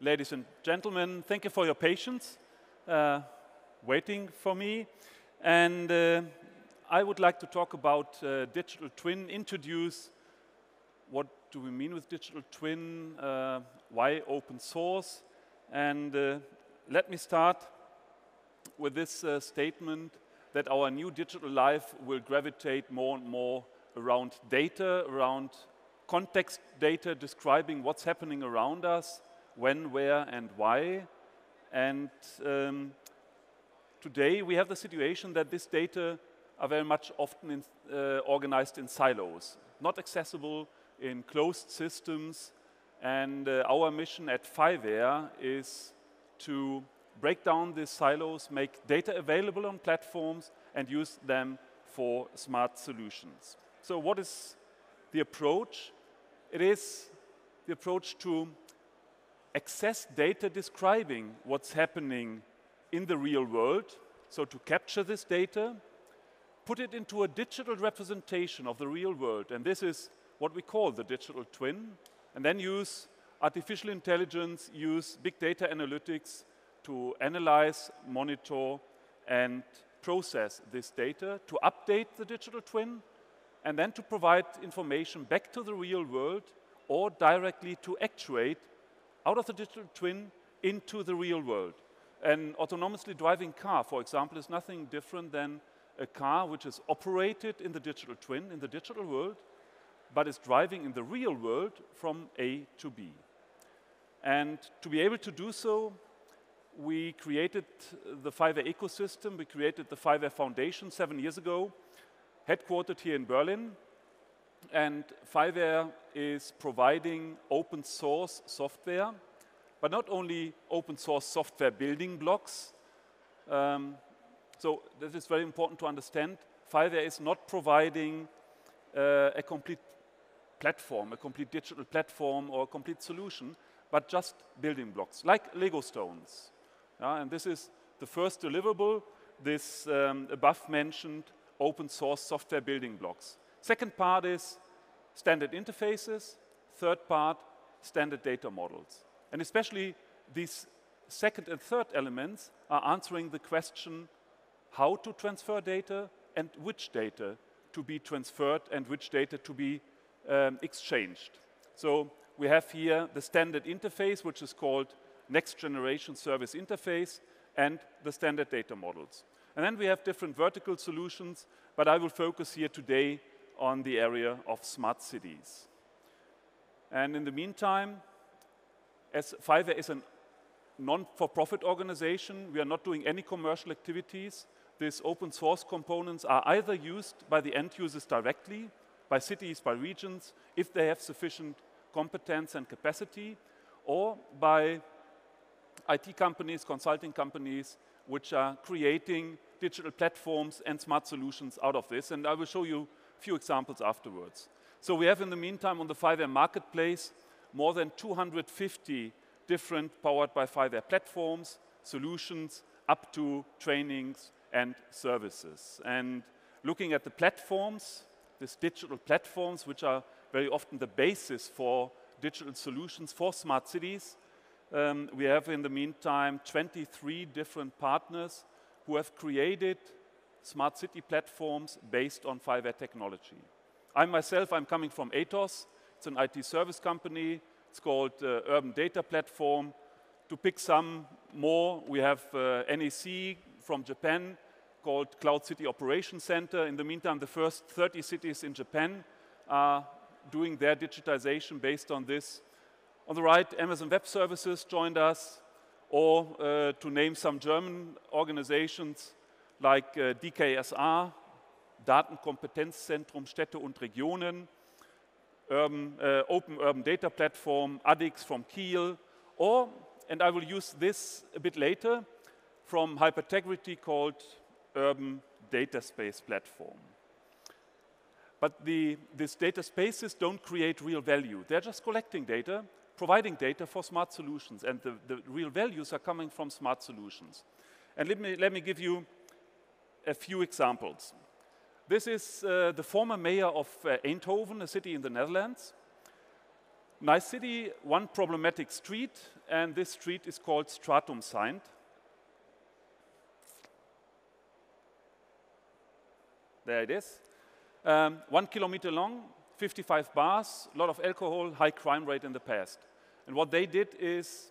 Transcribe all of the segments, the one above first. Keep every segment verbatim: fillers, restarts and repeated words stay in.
Ladies and gentlemen, thank you for your patience, uh, waiting for me. And uh, I would like to talk about uh, digital twin, introduce what do we mean with digital twin, uh, why open source. And uh, let me start with this uh, statement that our new digital life will gravitate more and more around data, around context data describing what's happening around us, when, where, and why. And um, today we have the situation that this data are very much often in, uh, organized in silos, not accessible in closed systems. And uh, our mission at FIWARE is to break down these silos, make data available on platforms, and use them for smart solutions. So what is the approach? It is the approach to access data describing what's happening in the real world, so to capture this data, put it into a digital representation of the real world, and this is what we call the digital twin, and then use artificial intelligence, use big data analytics to analyze, monitor, and process this data, to update the digital twin, and then to provide information back to the real world or directly to actuate out of the digital twin into the real world. An autonomously driving car, for example, is nothing different than a car which is operated in the digital twin, in the digital world, but is driving in the real world from A to B. And to be able to do so, we created the FIWARE ecosystem, we created the FIWARE Foundation seven years ago, headquartered here in Berlin, and FIWARE is providing open source software, but not only open source software building blocks. Um, so this is very important to understand. FIWARE is not providing uh, a complete platform, a complete digital platform or a complete solution, but just building blocks, like Lego stones. Uh, and this is the first deliverable, this um, above mentioned open source software building blocks. Second part is standard interfaces. Third part, standard data models. And especially these second and third elements are answering the question how to transfer data and which data to be transferred and which data to be um, exchanged. So we have here the standard interface, which is called Next Generation Service Interface, and the standard data models. And then we have different vertical solutions, but I will focus here today on the area of smart cities. And in the meantime, as FIWARE is a non-for-profit organization, we are not doing any commercial activities. These open source components are either used by the end users directly, by cities, by regions, if they have sufficient competence and capacity, or by I T companies, consulting companies, which are creating digital platforms and smart solutions out of this. And I will show you a few examples afterwards. So we have, in the meantime, on the FIWARE marketplace, more than two hundred fifty different powered by FIWARE platforms, solutions, up to trainings and services. And looking at the platforms, these digital platforms, which are very often the basis for digital solutions for smart cities, Um, we have, in the meantime, twenty-three different partners who have created smart city platforms based on FIWARE technology. I myself, I'm coming from ATOS. It's an I T service company. It's called uh, Urban Data Platform. To pick some more, we have uh, N E C from Japan called Cloud City Operations Center. In the meantime, the first thirty cities in Japan are doing their digitization based on this. On the right, Amazon Web Services joined us, or uh, to name some German organizations like uh, D K S R, Datenkompetenzzentrum Städte und Regionen, Urban, uh, Open Urban Data Platform, A D X from Kiel, or, and I will use this a bit later, from Hypertegrity called Urban Data Space Platform. But the, these data spaces don't create real value. They're just collecting data, providing data for smart solutions, and the, the real values are coming from smart solutions. And let me, let me give you a few examples. This is uh, the former mayor of uh, Eindhoven, a city in the Netherlands. my city, one problematic street, and this street is called Stratumseind. There it is. Um, one kilometer long, fifty-five bars, a lot of alcohol, high crime rate in the past. And what they did is,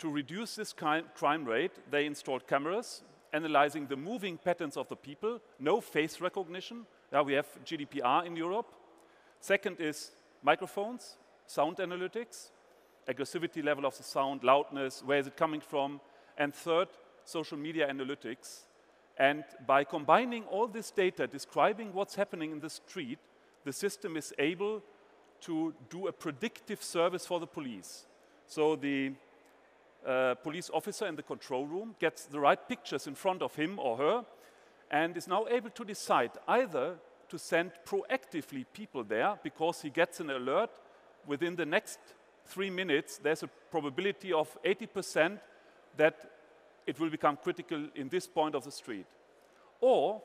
to reduce this crime rate, they installed cameras, analyzing the moving patterns of the people, no face recognition. Now we have G D P R in Europe. Second is microphones, sound analytics, aggressivity level of the sound, loudness, where is it coming from? And third, social media analytics. And by combining all this data, describing what's happening in the street, the system is able to do a predictive service for the police. So the uh, police officer in the control room gets the right pictures in front of him or her and is now able to decide either to send proactively people there because he gets an alert within the next three minutes, there's a probability of eighty percent that it will become critical in this point of the street. Or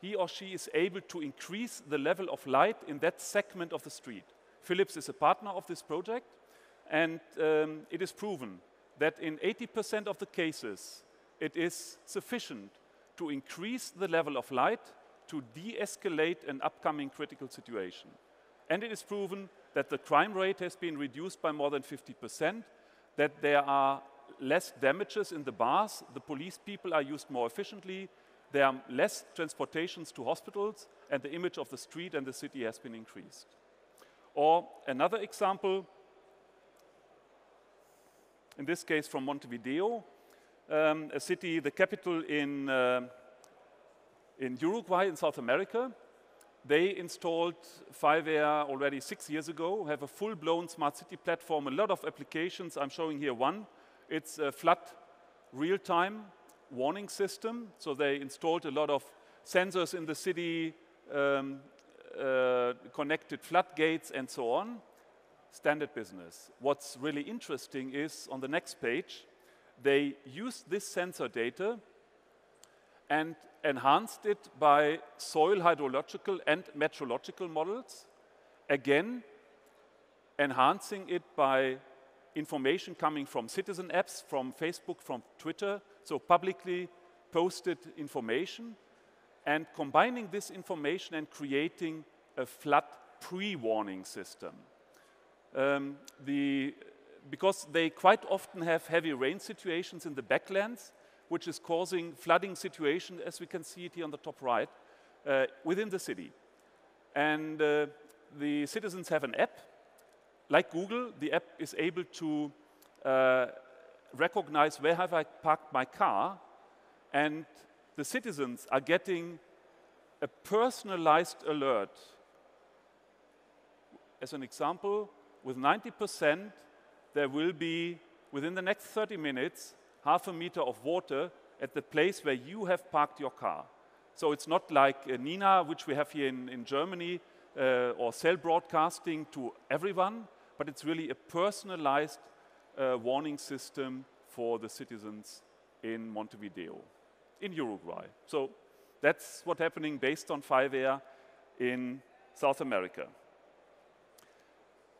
he or she is able to increase the level of light in that segment of the street. Philips is a partner of this project, and um, it is proven that in eighty percent of the cases, it is sufficient to increase the level of light to de-escalate an upcoming critical situation. And it is proven that the crime rate has been reduced by more than fifty percent, that there are less damages in the bars, the police people are used more efficiently, there are less transportations to hospitals, and the image of the street and the city has been increased. Or another example, in this case from Montevideo, um, a city, the capital in, uh, in Uruguay in South America. They installed FIWARE already six years ago, have a full-blown smart city platform, a lot of applications. I'm showing here one. It's a flood real-time warning system. So they installed a lot of sensors in the city, um, uh, connected floodgates, and so on. Standard business. What's really interesting is, on the next page, they used this sensor data and enhanced it by soil hydrological and metrological models, again enhancing it by information coming from citizen apps, from Facebook, from Twitter, so publicly posted information, and combining this information and creating a flood pre-warning system. Um, the, because they quite often have heavy rain situations in the backlands, which is causing flooding situation, as we can see it here on the top right, uh, within the city. And uh, the citizens have an app. Like Google, the app is able to uh, recognize where have I parked my car, and the citizens are getting a personalized alert. As an example, with ninety percent, there will be, within the next thirty minutes, half a meter of water at the place where you have parked your car. So it's not like uh, Nina, which we have here in, in Germany, uh, or cell broadcasting to everyone, but it's really a personalized uh, warning system for the citizens in Montevideo, in Uruguay. So that's what's happening based on FIWARE in South America.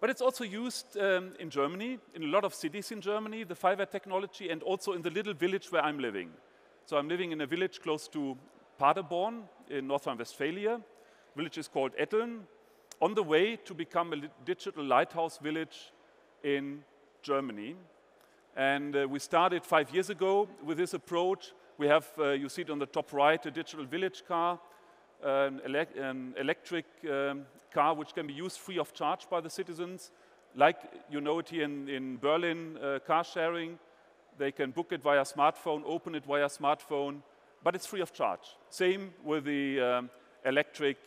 But it's also used um, in Germany, in a lot of cities in Germany, the FIWARE technology, and also in the little village where I'm living. So I'm living in a village close to Paderborn in North Rhine-Westphalia. The village is called Etteln, on the way to become a digital lighthouse village in Germany. And uh, we started five years ago with this approach. We have, uh, you see it on the top right, a digital village car, An, ele an electric um, car which can be used free of charge by the citizens. Like you know it here in, in Berlin, uh, car sharing. They can book it via smartphone, open it via smartphone, but it's free of charge. Same with the um, electric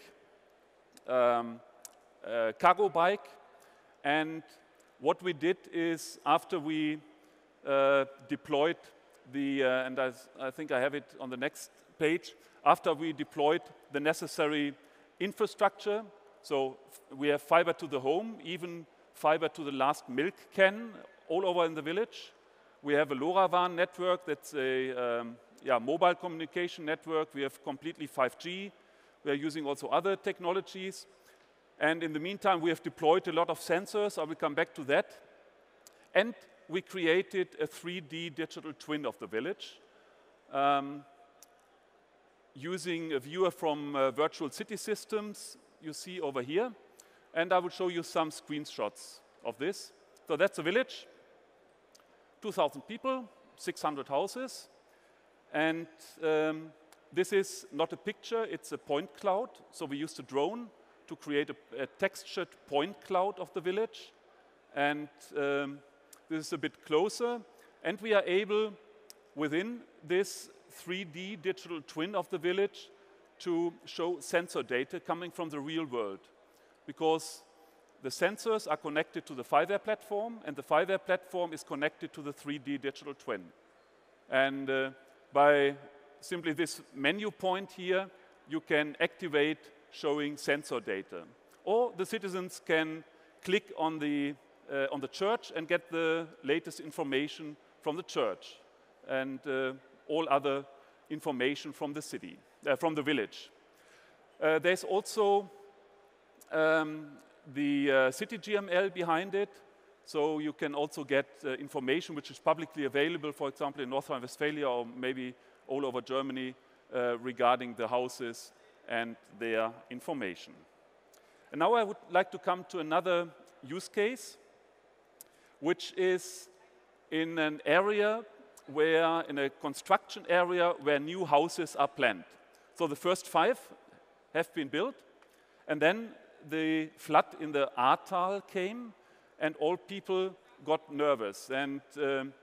um, uh, cargo bike. And what we did is, after we uh, deployed the, uh, and I, I think I have it on the next page, after we deployed the necessary infrastructure, so we have fiber to the home, even fiber to the last milk can all over in the village. We have a LoRaWAN network, that's a um, yeah, mobile communication network. We have completely five G. We are using also other technologies. And in the meantime, we have deployed a lot of sensors. I will come back to that. And we created a three D digital twin of the village um, using a viewer from uh, Virtual City Systems you see over here. And I will show you some screenshots of this. So that's a village, two thousand people, six hundred houses. And um, this is not a picture, it's a point cloud. So we used a drone to create a, a textured point cloud of the village. And um, this is a bit closer. And we are able, within this three D digital twin of the village, to show sensor data coming from the real world. Because the sensors are connected to the FIWARE platform, and the FIWARE platform is connected to the three D digital twin. And uh, by simply this menu point here, you can activate showing sensor data. Or the citizens can click on the, uh, on the church and get the latest information from the church and uh, all other information from the city, uh, from the village. Uh, there's also um, the uh, CityGML behind it, so you can also get uh, information which is publicly available, for example, in North Rhine-Westphalia or maybe all over Germany uh, regarding the houses and their information. And now I would like to come to another use case, which is in an area where, in a construction area where new houses are planned. So the first five have been built, and then the flood in the Ahrtal came, and all people got nervous. And um,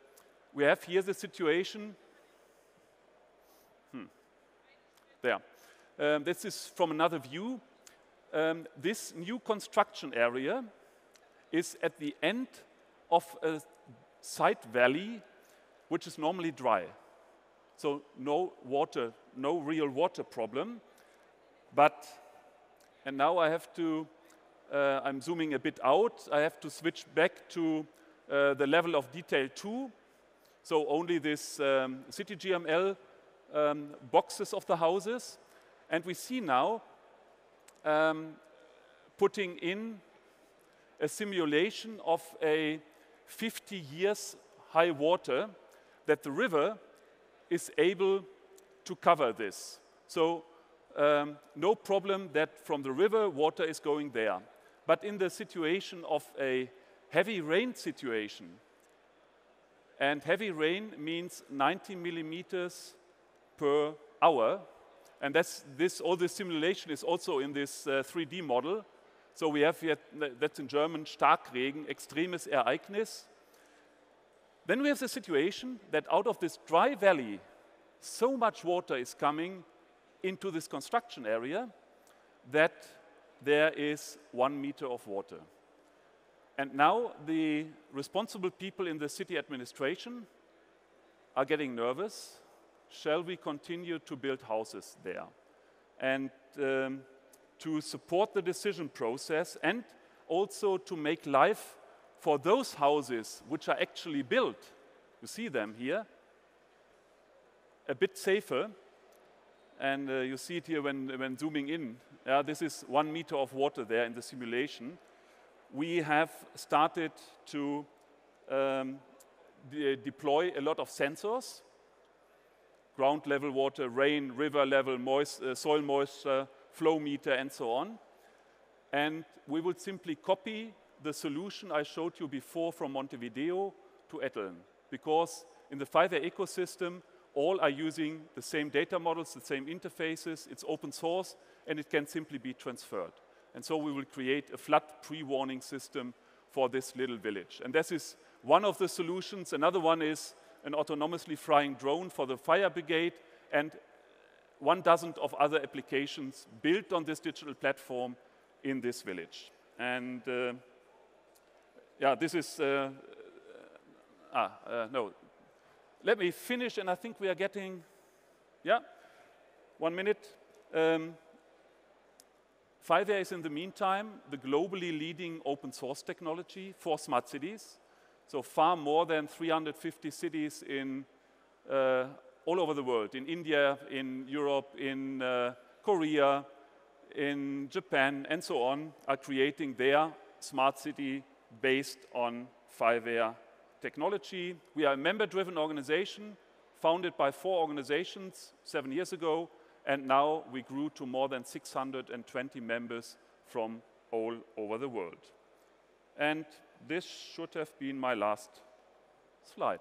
we have here the situation, hmm. there. Um, this is from another view. Um, this new construction area is at the end of a side valley which is normally dry. So no water, no real water problem. But, and now I have to, uh, I'm zooming a bit out, I have to switch back to uh, the level of detail two. So only this um, CityGML um, boxes of the houses. And we see now um, putting in a simulation of a fifty years high water that the river is able to cover this. So um, no problem that from the river water is going there. But in the situation of a heavy rain situation, and heavy rain means ninety millimeters per hour, and that's this, all this simulation is also in this uh, three D model. So we have here, that's in German, Starkregen, extremes Ereignis. Then we have the situation that out of this dry valley, so much water is coming into this construction area that there is one meter of water. And now the responsible people in the city administration are getting nervous. Shall we continue to build houses there? And um, to support the decision process and also to make life for those houses which are actually built, you see them here, a bit safer. And uh, you see it here when, when zooming in. Uh, this is one meter of water there in the simulation. We have started to um, de- deploy a lot of sensors. Ground level water, rain, river level, moist, uh, soil moisture, flow meter, and so on. And we would simply copy the solution I showed you before from Montevideo to Etteln, because in the FIWARE ecosystem, all are using the same data models, the same interfaces, it's open source, and it can simply be transferred. And so we will create a flood pre-warning system for this little village. And this is one of the solutions. Another one is an autonomously flying drone for the fire brigade, and one dozen of other applications built on this digital platform in this village. And uh, yeah, this is, uh, ah, uh, no, let me finish, and I think we are getting, yeah, one minute. Um, FIWARE is in the meantime the globally leading open source technology for smart cities. So far more than three hundred fifty cities in, uh, all over the world, in India, in Europe, in uh, Korea, in Japan, and so on, are creating their smart city based on FIWARE technology. We are a member-driven organization, founded by four organizations seven years ago, and now we grew to more than six hundred twenty members from all over the world. And this should have been my last slide.